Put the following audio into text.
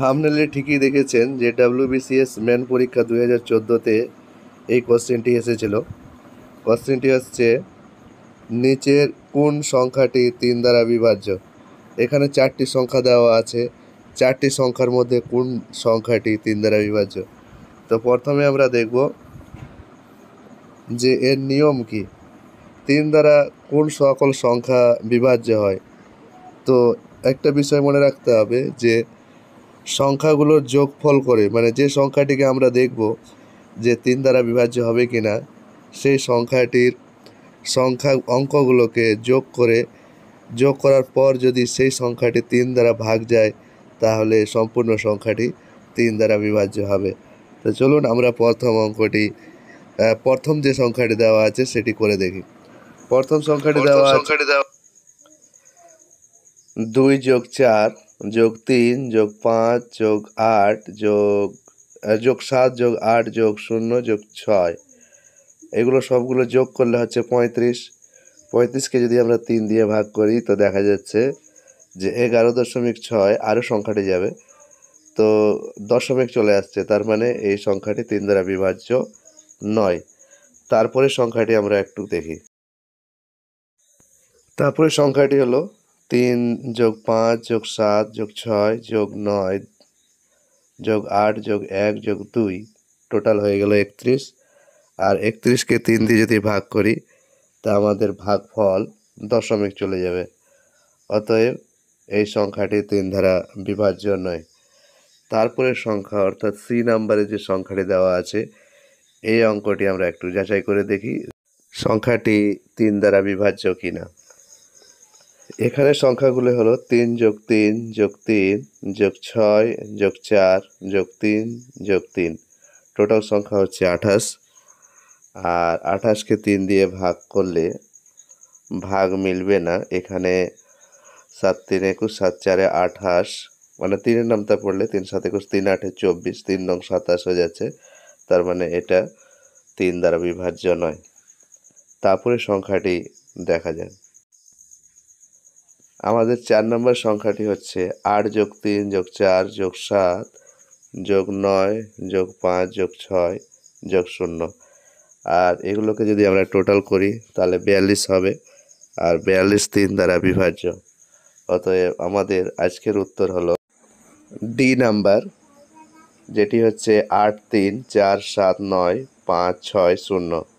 থাম্বনেইলে ঠিকই দেখেছেন যে WBCS মেন পরীক্ষা 2014-তে এই কোশ্চেনটি এসেছিল। কোশ্চেনটি হচ্ছে নিচের কোন সংখ্যাটি 3 দ্বারা বিভাজ্য। এখানে চারটি সংখ্যা দেওয়া আছে, চারটি সংখ্যার মধ্যে কোন সংখ্যাটি 3 দ্বারা বিভাজ্য। তো প্রথমে আমরা দেখব যে এর নিয়ম কি, 3 দ্বারা কোন সকল সংখ্যা বিভাজ্য হয়। তো একটা বিষয় মনে রাখতে হবে যে সংখ্যাগুলোর যোগফল করে, মানে যে সংখ্যাটিকে আমরা দেখব যে 3 দ্বারা বিভাজ্য হবে কিনা, সেই সংখ্যাটির সংখ্যা অঙ্কগুলোকে যোগ করার পর যদি সেই সংখ্যাটি 3 দ্বারা ভাগ যায় তাহলে সম্পূর্ণ সংখ্যাটি 3 দ্বারা বিভাজ্য হবে। তো চলুন আমরা প্রথম যে সংখ্যাটি দেওয়া আছে সেটি করে দেখি। প্রথম সংখ্যাটি দেওয়া আছে 2 + 4 + 3 + 5 + 8 + 7 + 8 + 0 + 6, এগুলো সবগুলো যোগ করলে হচ্ছে 35কে যদি আমরা 3 দিয়ে ভাগ করি তো দেখা যাচ্ছে যে 11.6, আরও সংখ্যাটি যাবে তো দশমিক চলে আসছে, তার মানে এই সংখ্যাটি 3 দ্বারা বিভাজ্য নয়। তারপরে সংখ্যাটি আমরা একটু দেখি। তারপরে সংখ্যাটি হলো 3 + 5 + 7 + 6 + 9 + 8 + 1 + 2, টোটাল হয়ে গেল 31। আর 31কে 3 দিয়ে যদি ভাগ করি তা আমাদের ভাগফল দশমিক চলে যাবে, অতএব এই সংখ্যাটি 3 দ্বারা বিভাজ্য নয়। তারপরে সংখ্যা অর্থাৎ C নাম্বারে যে সংখ্যাটি দেওয়া আছে এই অঙ্কটি আমরা একটু যাচাই করে দেখি সংখ্যাটি 3 দ্বারা বিভাজ্য কিনা। এখানে সংখ্যাগুলো হলো 3 + 3 + 3 + 6 + 4 + 3 + 3, টোটাল সংখ্যা হচ্ছে 28। আর 28কে 3 দিয়ে ভাগ করলে ভাগ মিলবে না, এখানে 7 × 3 = 21, 7 × 4 = 28, মানে 3-এর নামটা পড়লে 3 × 7 = 21, 3 × 8 = 24, 3 × 9 = 27 হয়ে যাচ্ছে, তার মানে এটা 3 দ্বারা বিভাজ্য নয়। তারপরে সংখ্যাটি দেখা যায়। আমাদের 4 নম্বর সংখ্যাটি হচ্ছে 8 + 3 + 4 + 7 + 9 + 5 + 6 + 0, আর এগুলোকে যদি আমরা টোটাল করি তাহলে 42 হবে, আর 42 3 দ্বারা বিভাজ্য। অতএব আমাদের আজকের উত্তর হলো ডি নাম্বার, যেটি হচ্ছে 8 3 4 7 9 5 6 0।